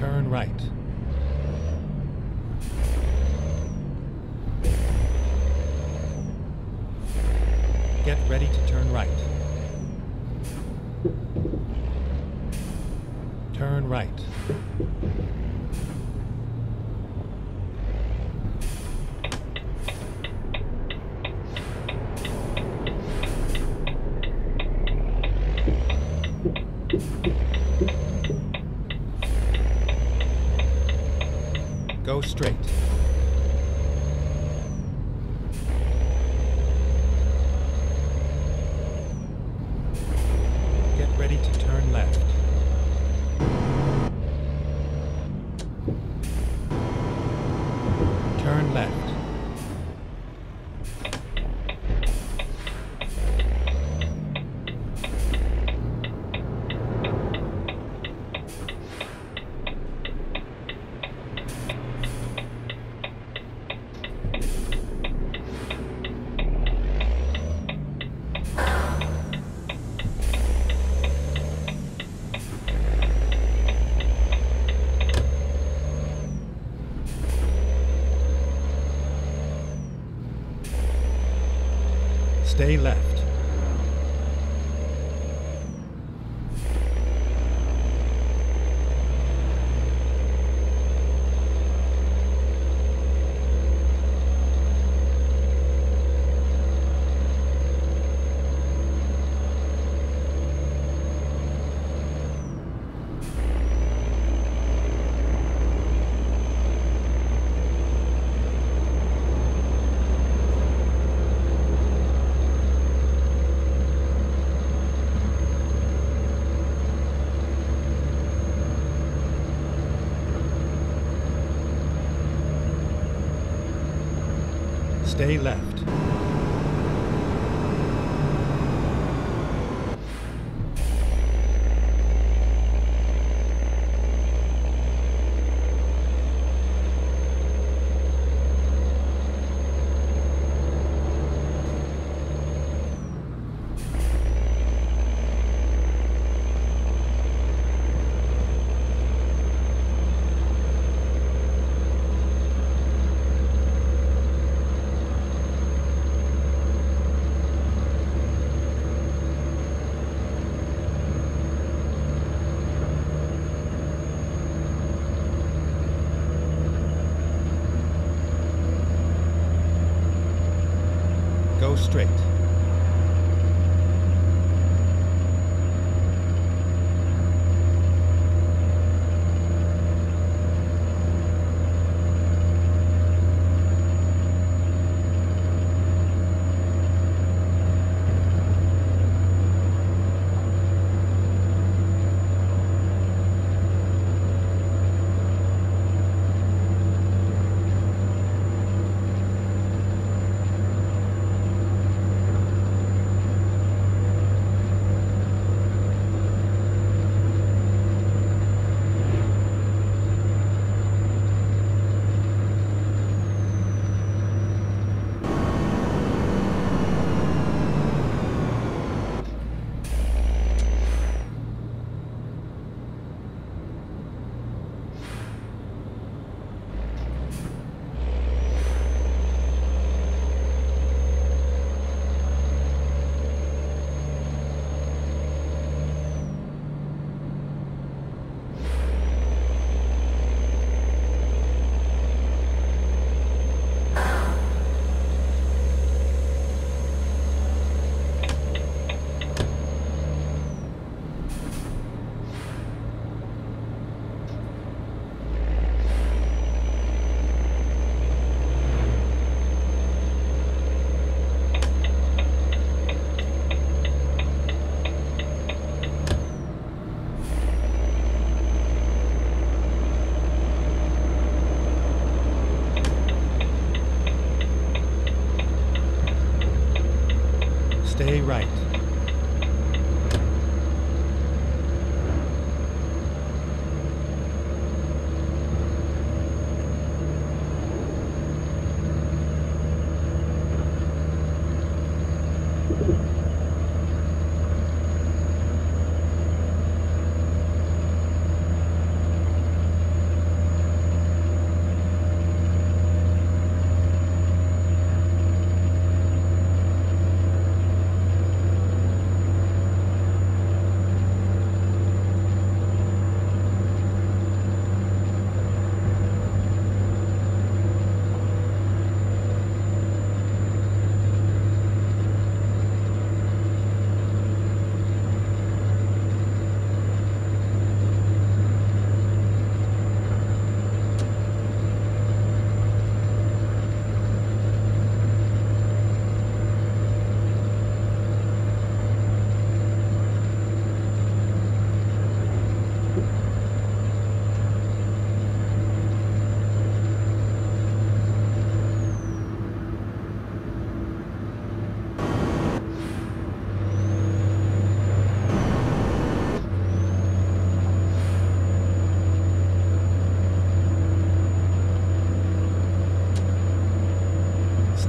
Turn right. Get ready to turn right. Turn right. Go straight. Get ready to turn left. Turn left. Stay left. Stay left. Go straight.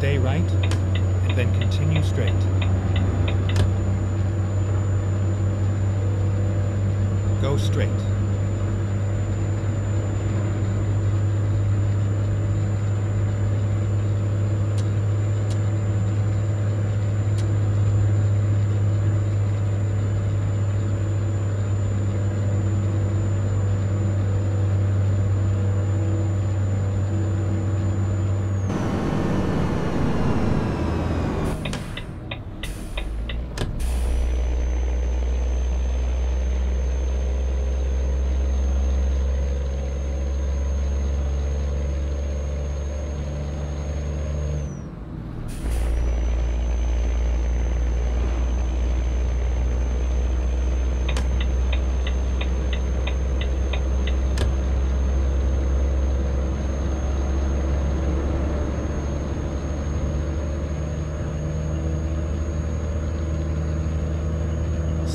Stay right, and then continue straight. Go straight.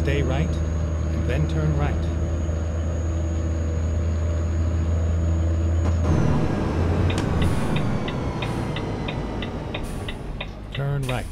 Stay right, and then turn right. Turn right.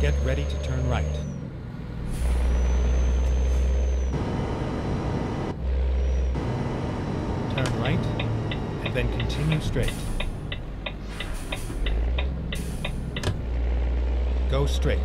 Get ready to turn right. Turn right, and then continue straight. Go straight.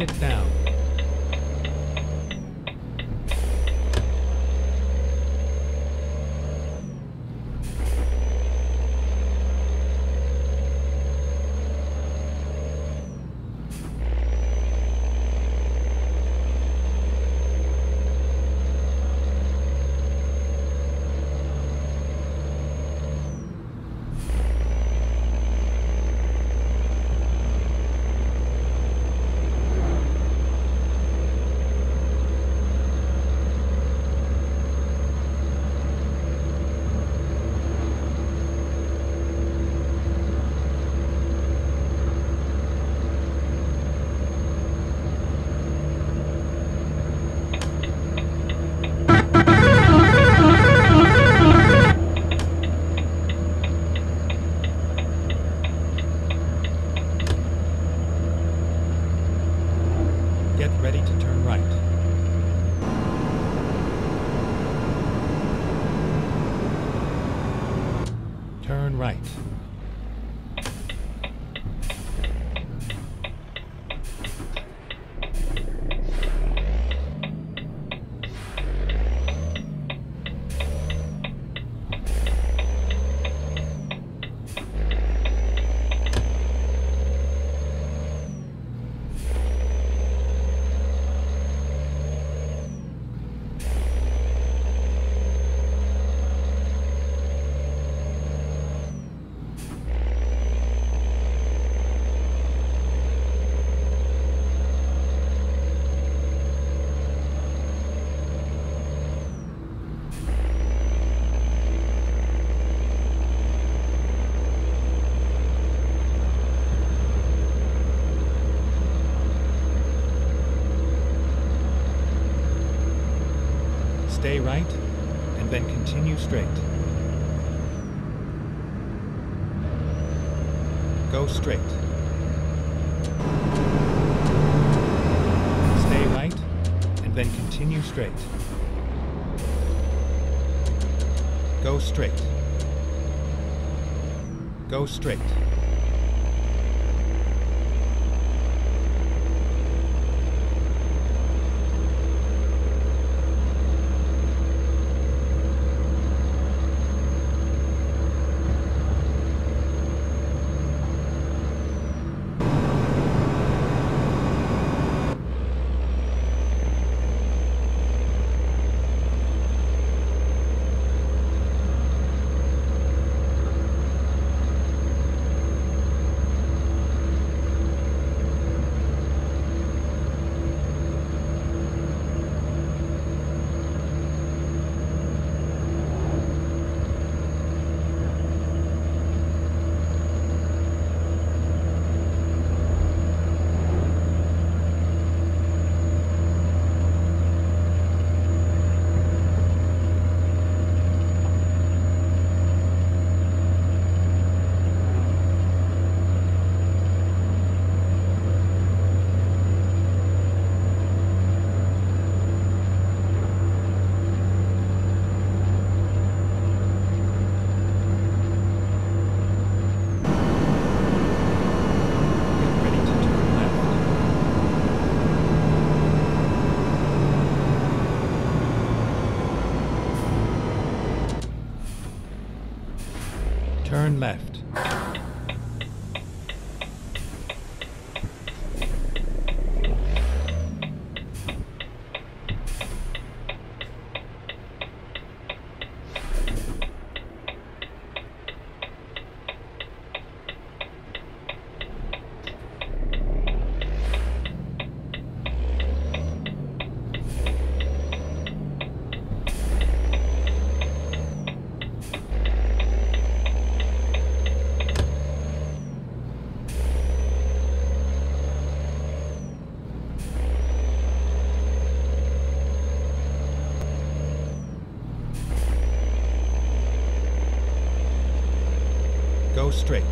exit down. Turn right. Stay right, and then continue straight. Go straight. Stay right, and then continue straight. Go straight. Go straight. Turn left. Go straight.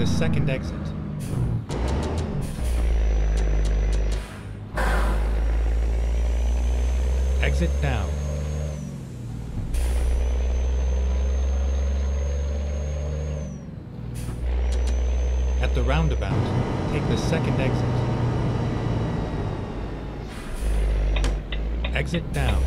the second exit. Exit now. At the roundabout, take the second exit. Exit down.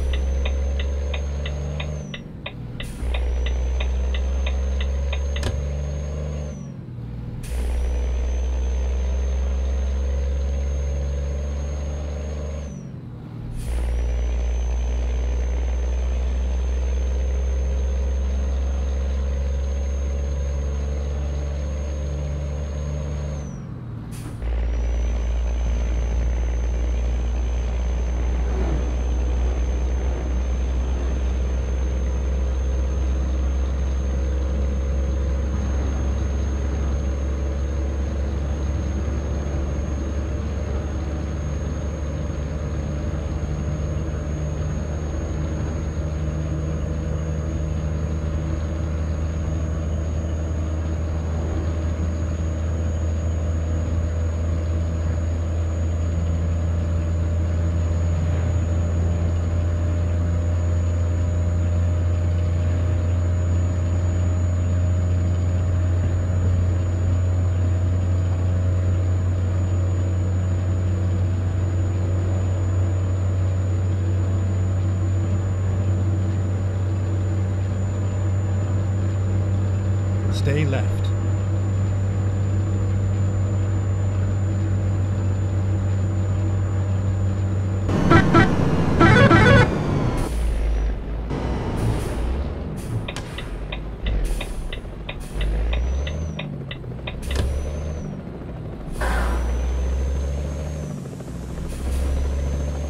Stay left.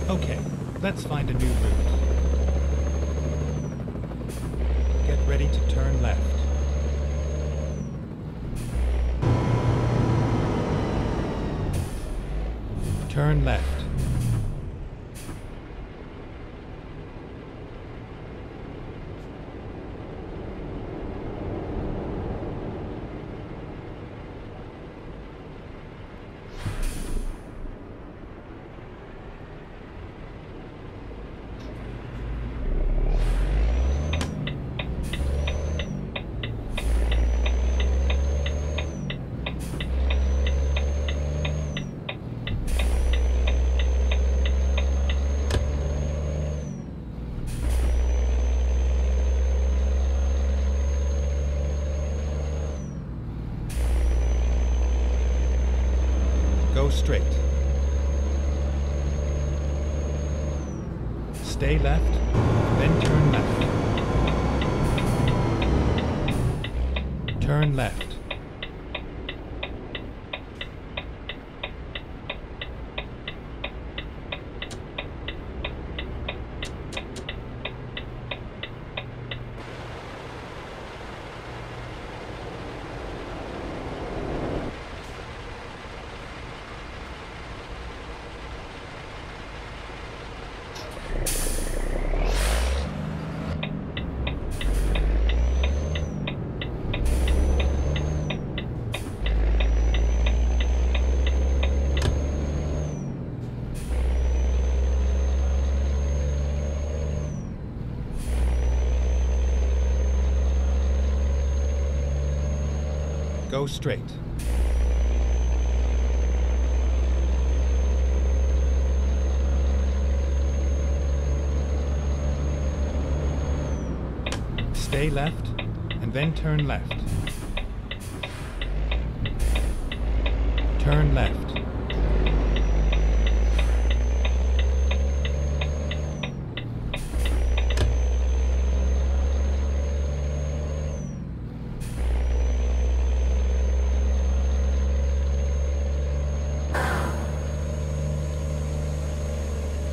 Okay, let's find a new route. Get ready to turn left. Turn left. Go straight. Stay left, then turn left. Turn left. Go straight. Stay left, and then turn left. Turn left.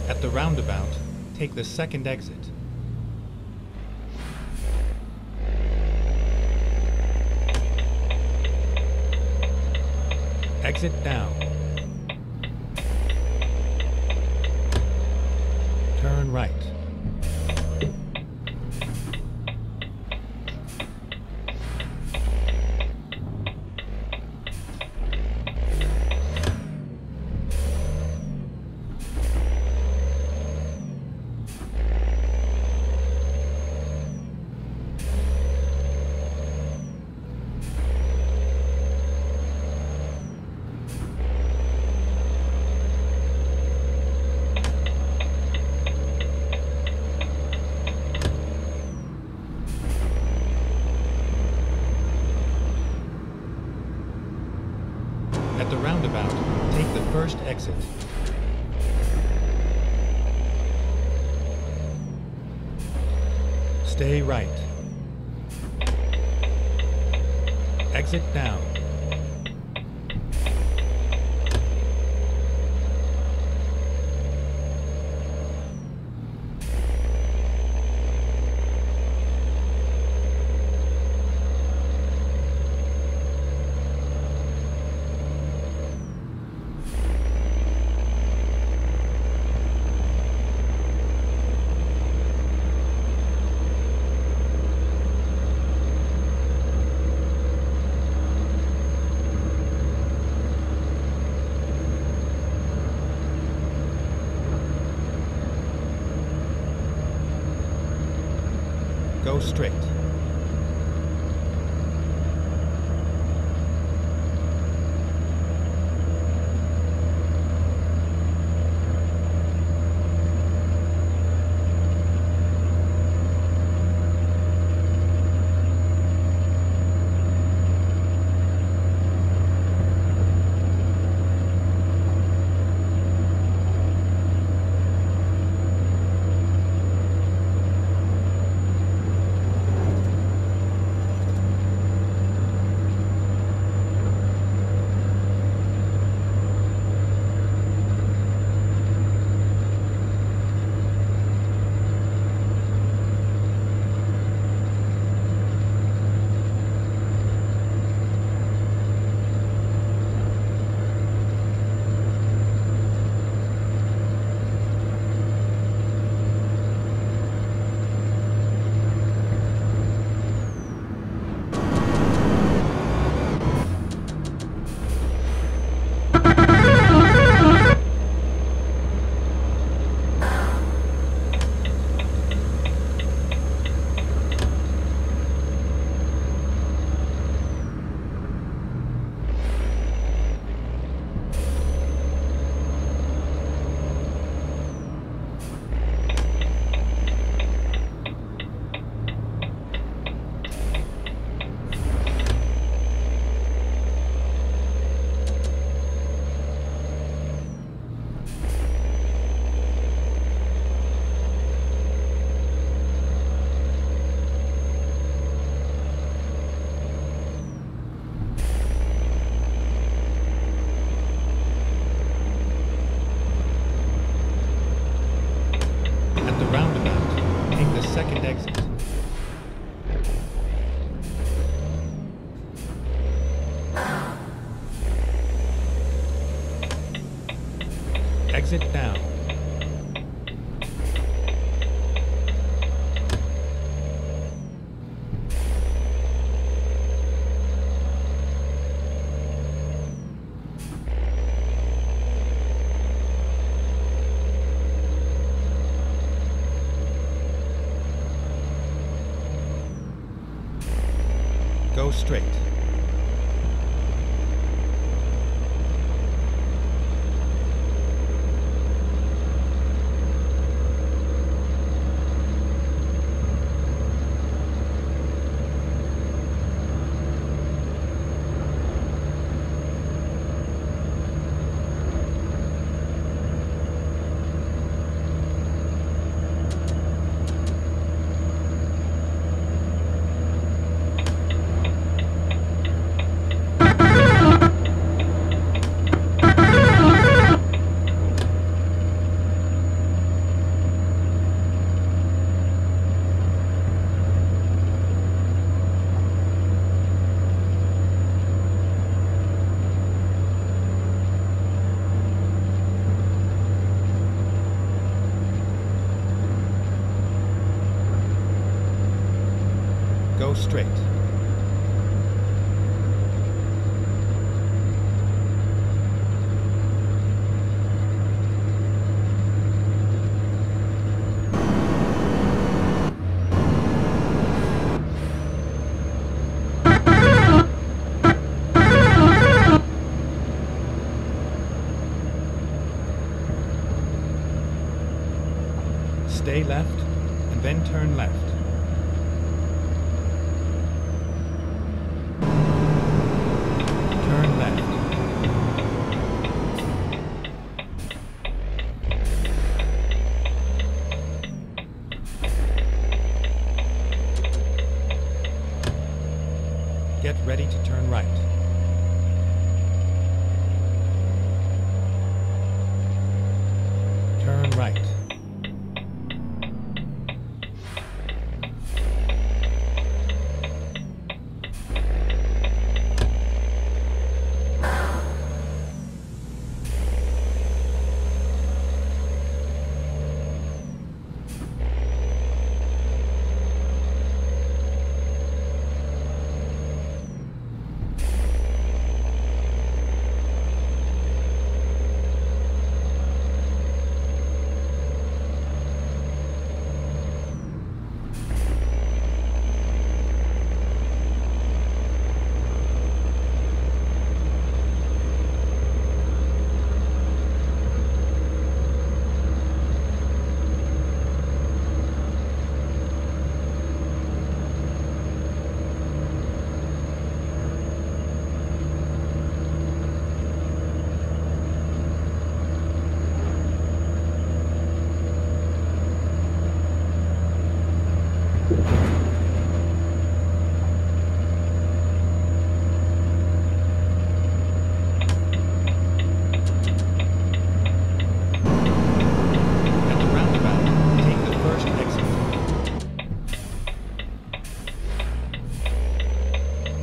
At the roundabout, take the second exit. Exit down. Turn right. Stay right. Exit down. Go straight. Exit down. Go straight. Go straight. Stay left and then turn left. right.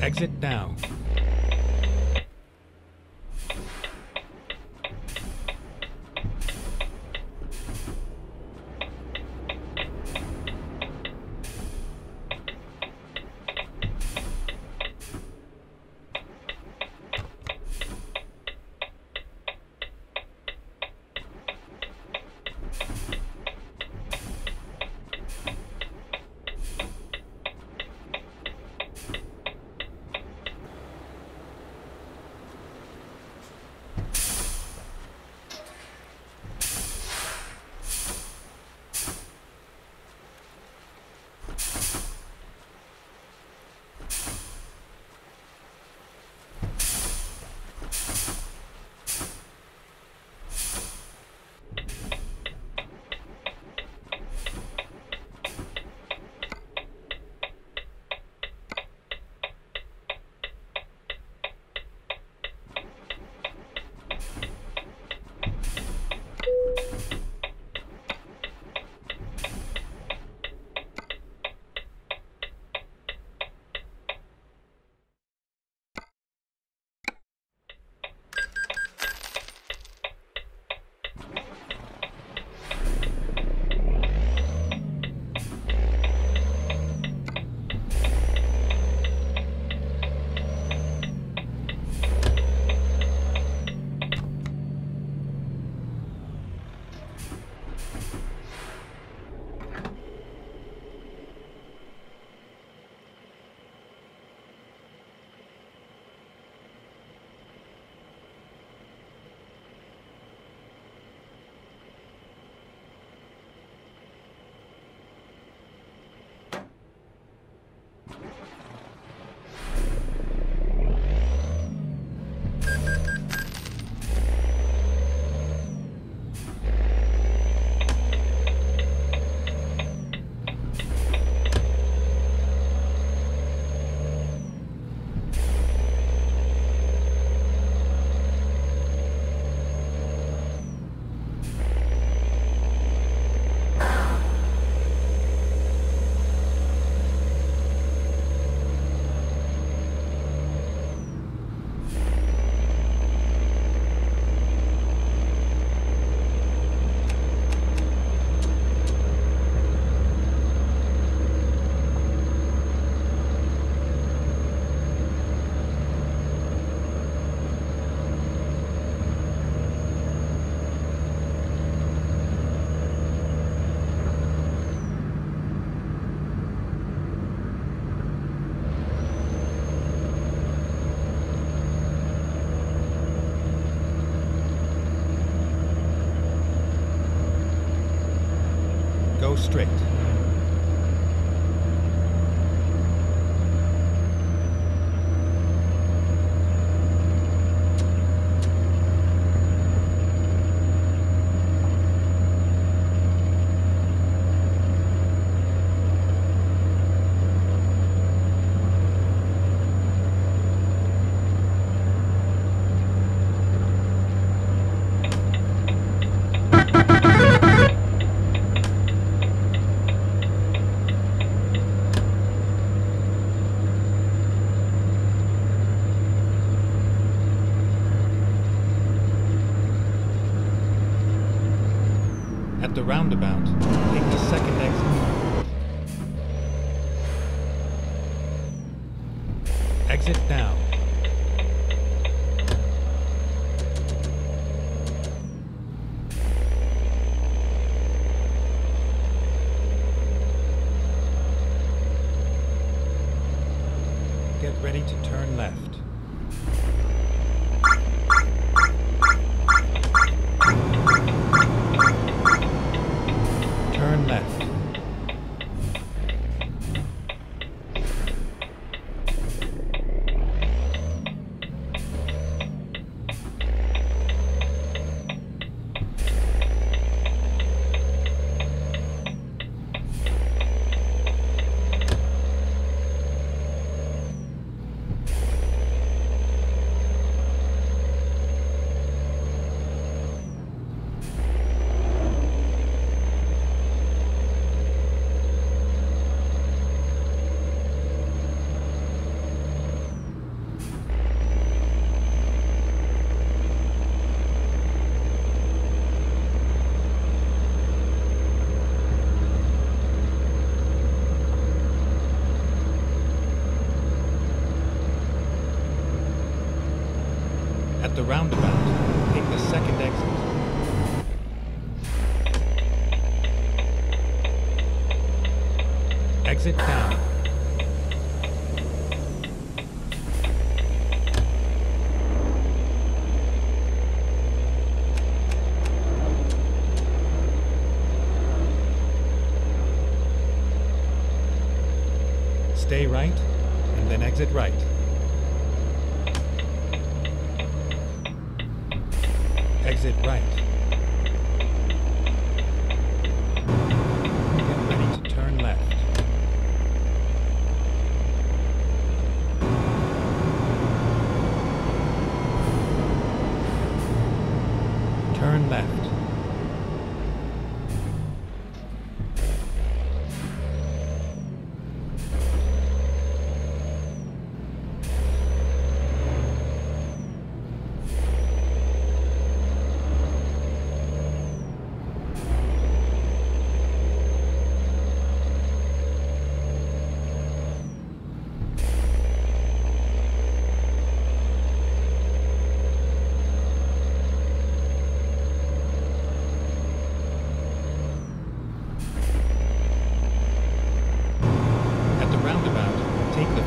Exit now. Straight. roundabout. Take the second exit. Exit now. Get ready to turn left. At the roundabout, take the second exit. Exit down. Stay right, and then exit right. Exit right. Get ready to turn left. Turn left.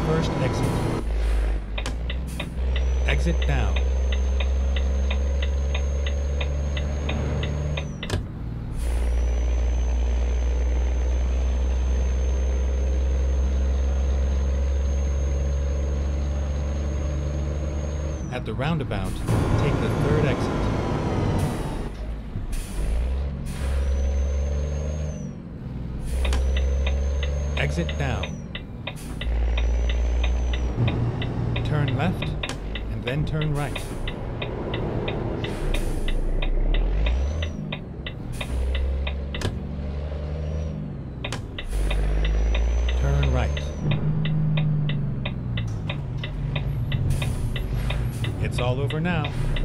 First exit. Exit down. At the roundabout, take the third exit. Exit down. Turn left, and then turn right. Turn right. It's all over now.